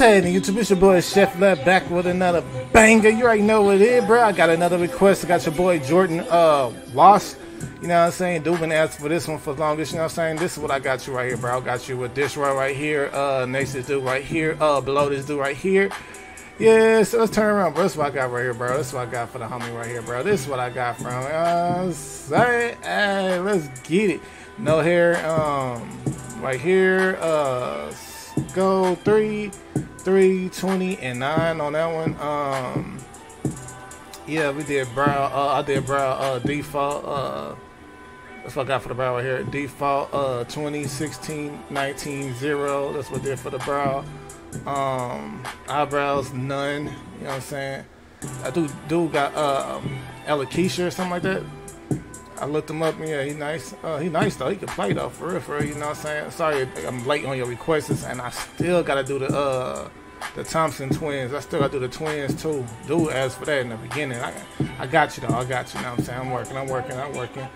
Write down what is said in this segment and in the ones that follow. happening, YouTube? It's your boy Chef Lab back with another banger. You already know what it is, bro. I got another request. I got your boy Jordan Walsh. You know what I'm saying? Dude been asked for this one for the longest. You know what I'm saying? This is what I got you right here, bro. I got you with this right here. Next this dude right here. Below this dude right here. Yeah, so let's turn around, bro. That's what I got right here, bro. That's what I got for the homie right here, bro. This is what I got from sorry. Hey, let's get it. No hair, right here, go 3, 3, 20, and 9 on that one. Yeah, we did brow. I did brow default. That's what I got for the brow right here. Default 20, 16, 19, 0. That's what I did for the brow. Eyebrows none. You know what I'm saying? I dude got alakecia or something like that. I looked him up. Yeah, he nice. He nice though. He can play though, for real, for real. You know what I'm saying? Sorry, I'm late on your requests, and I still gotta do the Thompson Twins. I still gotta do the Twins too. Dude asked for that in the beginning. I got you though. I got you. You know what I'm saying? I'm working.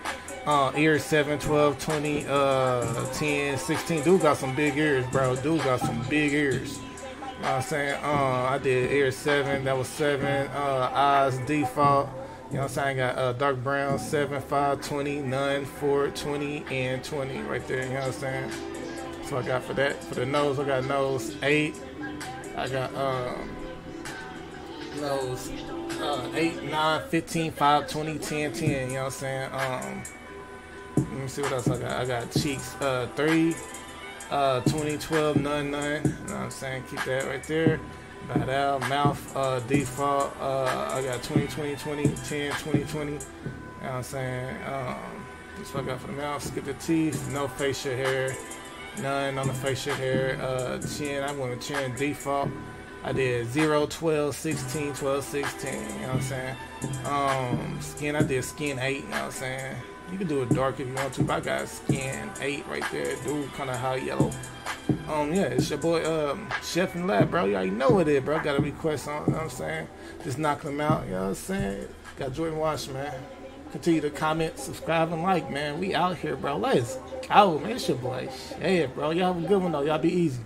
Ears 7, 12, 20, 10, 16. Dude got some big ears, bro. Dude got some big ears. You know what I'm saying? I did ears 7. That was 7. Eyes default. You know what I'm saying? I got dark brown, 7, 5, 20, none, 4, 20, and 20 right there. You know what I'm saying? That's what I got for that. For the nose, I got nose 8. I got nose 8, 9, 15, 5, 20, 10, 10. You know what I'm saying? Let me see what else I got. I got cheeks 3, 20, 12, none, none. You know what I'm saying? Keep that right there. About out, mouth, default, I got 20, 20, 20, 10, 20, 20, you know what I'm saying, that's what I got for the mouth. Skip the teeth, no facial hair, none on the facial hair. Chin, I went with chin default. I did 0, 12, 16, 12, 16, you know what I'm saying. Skin, I did skin 8, you know what I'm saying. You can do it dark if you want to, but I got skin 8 right there, dude, kind of high yellow. Yeah, it's your boy Chef and Lab, bro. You already know what it is, bro. Got a request on, you know what I'm saying? Just knock them out, you know what I'm saying? Got Jordan Walsh, man. Continue to comment, subscribe, and like, man. We out here, bro. Let's go, man. It's your boy Chef, bro. Y'all have a good one, though. Y'all be easy.